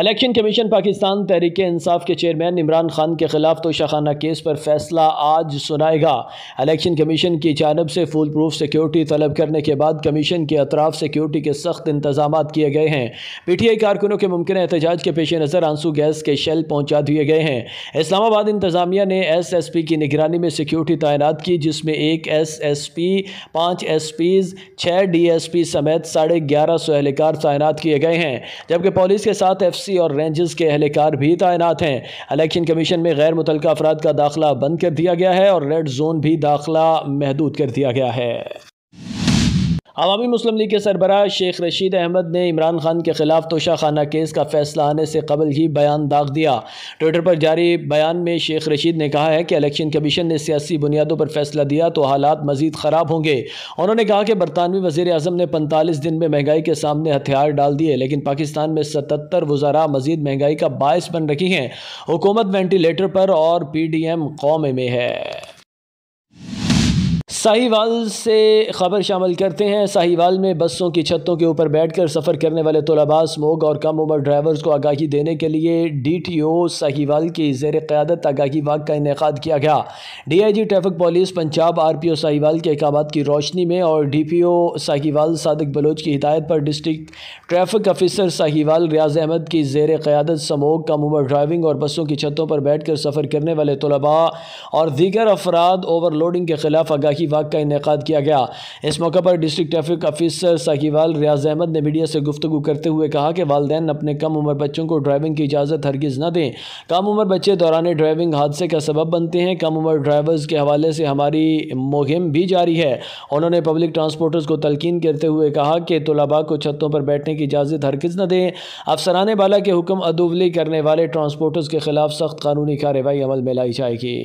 Election commission Pakistan Tehreek Insaf के chairman Imran Khan के खिलाफ तोशाखाना केस पर फैसला आज सुनाएगा। इलेक्शन कमीशन की जानब से फुल प्रूफ सिक्योरिटी तलब करने के बाद कमीशन के अतराफ सिक्योरिटी के सख्त इंतजाम किए गए हैं। PTI कारकुनों के मुमकिन एहतजाज के पेश नज़र आंसू गैस के शेल पहुँचा दिए गए हैं। इस्लामाबाद इंतजामिया ने SSP की निगरानी में सिक्योरिटी तैनात की, जिसमें 1 SSP, 5 SPs, 6 DSP समेत 1150 एहलकार तैनात किए गए हैं, जबकि पुलिस के साथ FC और रेंजेस के एहलकार भी तैनात हैं। इलेक्शन कमीशन में गैर मुतलका अफराद का दाखिला बंद कर दिया गया है और रेड जोन भी दाखिला महदूद कर दिया गया है। आवामी मुस्लिम लीग के सरबराह शेख रशीद अहमद ने इमरान खान के खिलाफ तोशाखाना केस का फैसला आने से कबल ही बयान दाग दिया। ट्विटर पर जारी बयान में शेख रशीद ने कहा है कि इलेक्शन कमीशन ने सियासी बुनियादों पर फैसला दिया तो हालात मजीद ख़राब होंगे। उन्होंने कहा कि बरतानवी वज़ीर आज़म ने 45 दिन में महंगाई के सामने हथियार डाल दिए, लेकिन पाकिस्तान में 77 वज़रा मजीद महंगाई का बायस बन रही हैं। हुकूमत वेंटिलेटर पर और PDM कौमे में है। साहिवाल से खबर शामिल करते हैं। साहिवाल में बसों की छतों के ऊपर बैठकर सफ़र करने वाले तलबा, स्मोग और कम उम्र ड्राइवर्स को आगाही देने के लिए DTO साहिवाल की ज़ेर क़यादत आगाही वाक का इनेकाद किया गया। DIG traffic police Punjab RPO Sahiwal के इक़ामात की रोशनी में और DPO साहिवाल सादिक बलोच की हिदायत पर district traffic officer Sahiwal Riaz Ahmed की ज़ेर क़यादत स्मोग, कम उम्र ड्राइविंग और बसों की छतों पर बैठ कर सफ़र करने वाले तलबा और दीगर अफराद ओवरलोडिंग के खिलाफ आगाही वाक का इनेकाद किया गया। इस मौके पर district traffic officer Sahiwal Riaz Ahmed ने मीडिया से गुफ्तगू करते हुए कहा कि वालदैन अपने कम उम्र बच्चों को ड्राइविंग की इजाज़त हरगिज़ न दें। कम उम्र बच्चे दौरान ड्राइविंग हादसे का सबब बनते हैं। कम उम्र ड्राइवर्स के हवाले से हमारी मुहिम भी जारी है। उन्होंने पब्लिक ट्रांसपोर्टर्स को तलकीन करते हुए कहा कि तलबा को छतों पर बैठने की इजाज़त हरगिज़ न दें। अफसरान बाला के हुक्म अदुवली करने वाले ट्रांसपोर्टर्स के खिलाफ सख्त कानूनी कार्रवाई अमल में लाई जाएगी।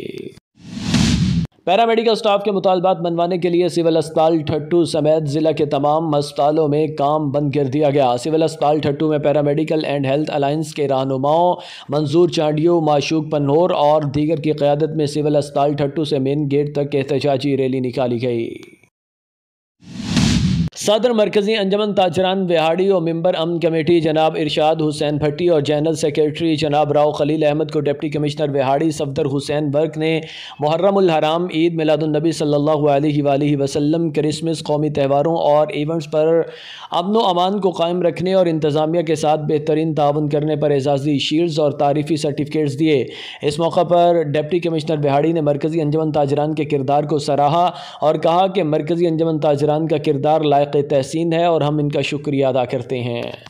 पैरामेडिकल स्टाफ के मुतालबात मनवाने के लिए सिविल अस्पताल ठट्टू समेत ज़िला के तमाम अस्पतालों में काम बंद कर दिया गया। सिविल अस्पताल ठट्टू में पैरामेडिकल एंड हेल्थ अलायंस के रहनुमाओं मंजूर चांडियो, माशूक पन्होर और दीगर की क़यादत में सिविल अस्पताल ठट्टू से मेन गेट तक एहतजाजी रैली निकाली गई। सदर मरकज़ी अंजमन ताजरान बिहाड़ी और मेंबर अमन कमेटी जनाब इरशाद हुसैन भट्टी और जनरल सेक्रेटरी जनाब राव खलील अहमद को डिप्टी कमिश्नर बिहाड़ी सफदर हुसैन वर्क ने मुहर्रमुल हराम, ईद मिलादुन्नबी सल्लल्लाहु अलैहि वसल्लम, क्रिसमस, कौमी त्यौहारों और इवेंट्स पर अमन व अमान को कायम रखने और इंतज़ामिया के साथ बेहतरीन ताउन करने पर एजाज़ी शील्ड्स और तारीफ़ी सर्टिफिकेट्स दिए। इस मौके पर डिप्टी कमिश्नर बिहाड़ी ने मरकज़ी अंजमन ताजरान के किरदार को सराहा और कहा कि मरकज़ी अंजमन ताजरान का किरदार लायक तहसीन है और हम इनका शुक्रिया अदा करते हैं।